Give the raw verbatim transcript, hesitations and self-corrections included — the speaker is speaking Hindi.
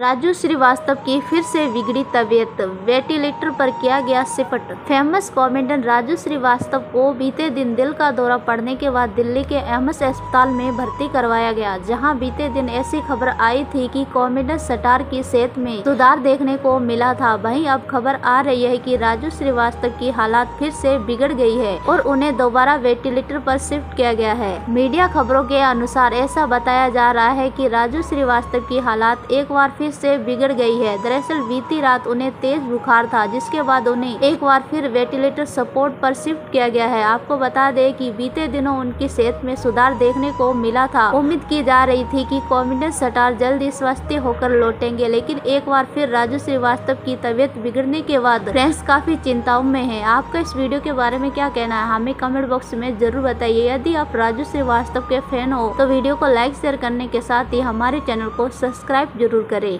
राजू श्रीवास्तव की फिर से बिगड़ी तबीयत, वेंटिलेटर पर किया गया shift. Famous comedian Raju Srivastava को बीते दिन दिल का दौरा पड़ने के बाद दिल्ली के एम्स अस्पताल में भर्ती करवाया गया, जहां बीते दिन ऐसी खबर आई थी कि कॉमेडियन स्टार की सेहत में सुधार देखने को मिला था। वहीं अब खबर आ रही है कि राजू श्रीवास्तव की हालात फिर से बिगड़ गई है और उन्हें दोबारा वेंटिलेटर पर शिफ्ट किया गया है। मीडिया खबरों के अनुसार ऐसा बताया जा रहा है कि राजू श्रीवास्तव की हालात एक बार से बिगड़ गई है। दरअसल बीती रात उन्हें तेज बुखार था, जिसके बाद उन्हें एक बार फिर वेंटिलेटर सपोर्ट पर शिफ्ट किया गया है। आपको बता दें कि बीते दिनों उनकी सेहत में सुधार देखने को मिला था। उम्मीद की जा रही थी कि कॉमेडियन स्टार जल्दी स्वस्थ होकर लौटेंगे, लेकिन एक बार फिर राजू श्रीवास्तव की तबीयत बिगड़ने के बाद फैंस काफी चिंताओं में है। आपका इस वीडियो के बारे में क्या कहना है, हमें कमेंट बॉक्स में जरूर बताइए। यदि आप राजू श्रीवास्तव के फैन हो तो वीडियो को लाइक शेयर करने के साथ ही हमारे चैनल को सब्सक्राइब जरूर करें।